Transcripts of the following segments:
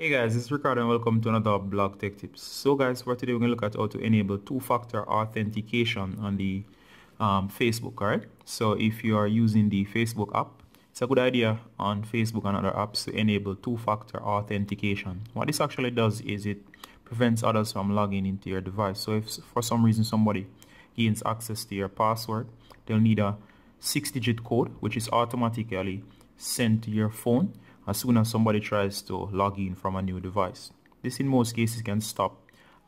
Hey guys, this is Ricardo and welcome to another BlogTech Tips. So guys, for today we're going to look at how to enable two-factor authentication on the Facebook, alright? So if you are using the Facebook app, it's a good idea on Facebook and other apps to enable two-factor authentication. What this actually does is it prevents others from logging into your device. So if for some reason somebody gains access to your password, they'll need a 6-digit code which is automatically sent to your phone as soon as somebody tries to log in from a new device. This in most cases can stop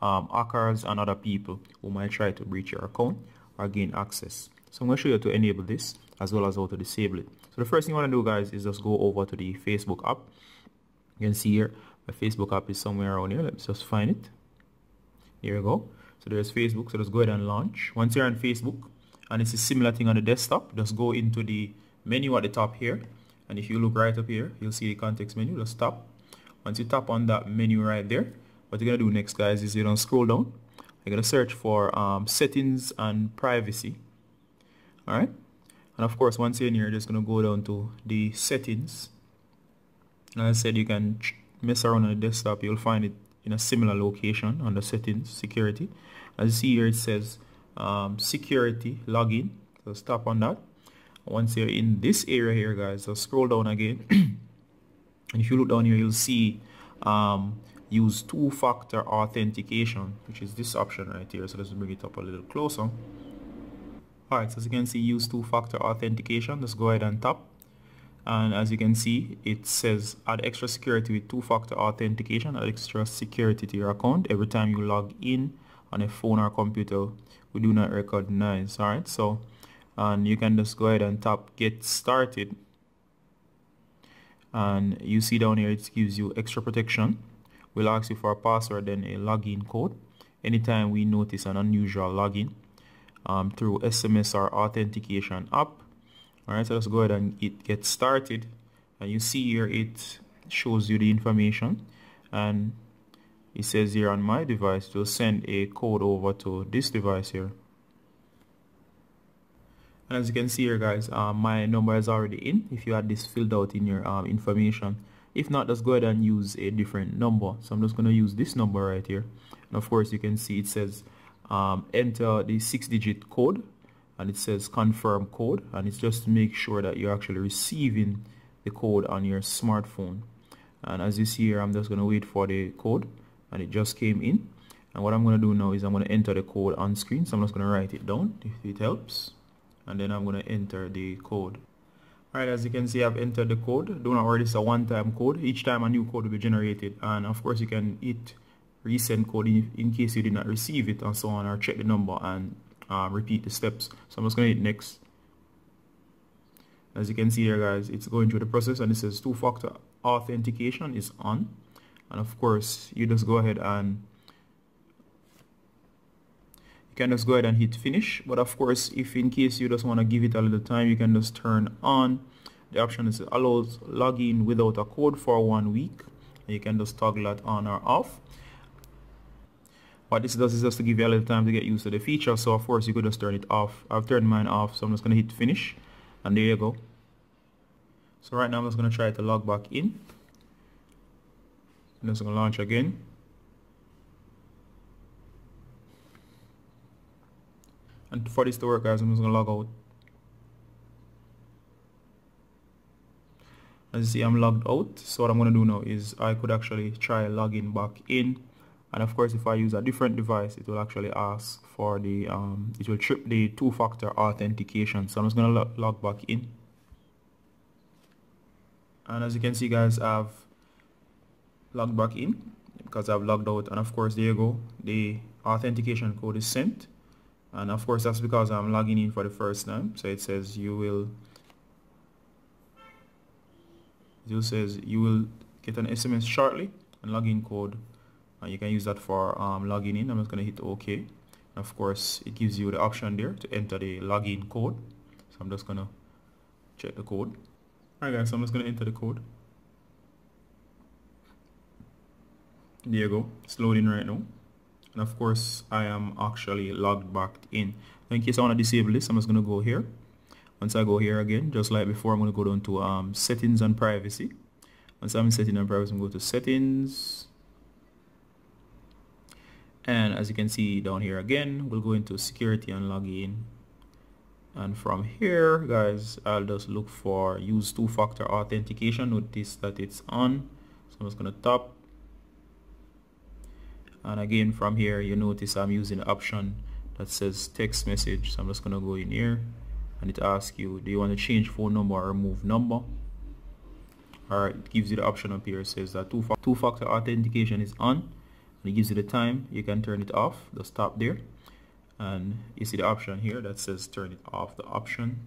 hackers and other people who might try to breach your account or gain access. So I'm going to show you how to enable this as well as how to disable it. So the first thing you want to do, guys, is just go over to the Facebook app. You can see here my Facebook app is somewhere around here. Let's just find it. Here we go. So there's Facebook. So let's go ahead and launch. Once you're on Facebook, and it's a similar thing on the desktop, just go into the menu at the top here. And if you look right up here, you'll see the context menu. Just tap. Once you tap on that menu right there, what you're going to do next, guys, is you're going to scroll down. You're going to search for settings and privacy. Alright. And of course, once you're in here, you're just going to go down to the settings. Like I said, you can mess around on the desktop. You'll find it in a similar location under settings, security. As you see here, it says security login. So just tap on that. Once you're in this area here, guys, so scroll down again and if you look down here, you'll see use two-factor authentication, which is this option right here. So let's bring it up a little closer. Alright, so as you can see, use two-factor authentication. Let's go ahead and tap, and as you can see, it says add extra security with two-factor authentication. Add extra security to your account every time you log in on a phone or computer we do not recognize. Alright, so and you can just go ahead and tap get started, and you see down here it gives you extra protection. We'll ask you for a password, then a login code. Anytime we notice an unusual login through SMS or authentication app. Alright, so let's go ahead and get started, and you see here it shows you the information, and it says here on my device to send a code over to this device here. And as you can see here, guys, my number is already in. If you had this filled out in your information, if not, just go ahead and use a different number. So I'm just going to use this number right here, and of course you can see it says enter the 6-digit code, and it says confirm code, and it's just to make sure that you're actually receiving the code on your smartphone. And as you see here, I'm just going to wait for the code, and it just came in. And what I'm going to do now is I'm going to enter the code on screen. So I'm just going to write it down if it helps, and then I'm going to enter the code. Alright, as you can see, I've entered the code. Don't worry, it's a one-time code. Each time a new code will be generated, and of course you can hit resend code in case you did not receive it and so on, or check the number and repeat the steps. So I'm just going to hit next. As you can see here, guys, it's going through the process, and it says two-factor authentication is on, and of course you just go ahead and you can just go ahead and hit finish. But of course, if in case you just want to give it a little time, you can just turn on the option that allows login without a code for 1 week, and you can just toggle that on or off. What this does is just to give you a little time to get used to the feature. So of course you could just turn it off. I've turned mine off, so I'm just going to hit finish, and there you go. So right now I'm just going to try to log back in. I'm just going to launch again. And for this to work, guys, I'm just going to log out. As you see, I'm logged out. So what I'm going to do now is I could actually try logging back in. And of course, if I use a different device, it will actually ask for the, it will trip the two-factor authentication. So I'm just going to log back in. And as you can see, guys, I've logged back in because I've logged out. And of course, there you go. The authentication code is sent. And of course, that's because I'm logging in for the first time. So it says you will get an SMS shortly and login code, and you can use that for logging in. I'm just going to hit OK. And of course, it gives you the option there to enter the login code. So I'm just going to check the code. Alright, guys, so I'm just going to enter the code. There you go. It's loading right now. And of course, I am actually logged back in. In case I want to disable this, I'm just going to go here. Once I go here again, just like before, I'm going to go down to settings and privacy. Once I'm in setting and privacy, I'm going to settings. And as you can see down here again, we'll go into security and login. And from here, guys, I'll just look for use two-factor authentication. Notice that it's on. So I'm just going to tap. And again, from here, you notice I'm using the option that says text message. So I'm just going to go in here and it asks you, do you want to change phone number or remove number? Alright, it gives you the option up here. It says that two-factor authentication is on. It gives you the time. You can turn it off. Just tap there and you see the option here that says turn it off, the option.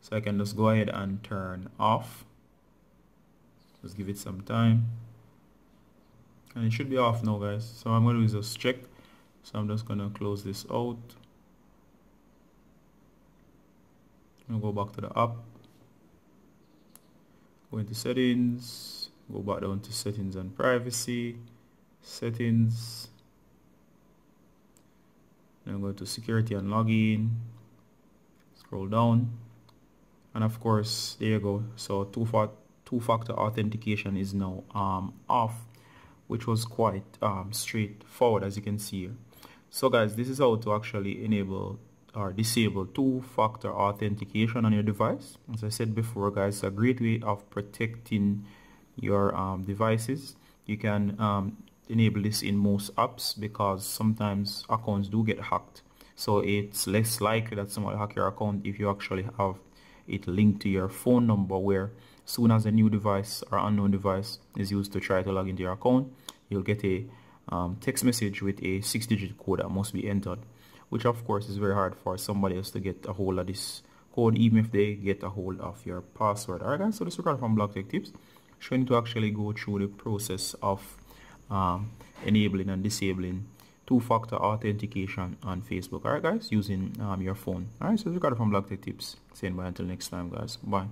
So I can just go ahead and turn off. Just give it some time and it should be off now, guys. So I'm going to just check. So I'm just going to close this out and go back to the app, go into settings, go back down to settings and privacy, settings, then go to security and login, scroll down, and of course there you go. So two-factor authentication is now off, which was quite straightforward, as you can see here. So guys, this is how to actually enable or disable two-factor authentication on your device. As I said before, guys, it's a great way of protecting your devices. You can enable this in most apps because sometimes accounts do get hacked, so it's less likely that someone will hack your account if you actually have it linked to your phone number, where soon as a new device or unknown device is used to try to log into your account, you'll get a text message with a 6-digit code that must be entered, which of course is very hard for somebody else to get a hold of this code, even if they get a hold of your password. Alright guys, so this is Ricardo from BlogTechTips, showing to actually go through the process of enabling and disabling two-factor authentication on Facebook. Alright guys, using your phone. Alright, so this is Ricardo from BlogTechTips, saying bye until next time, guys. Bye.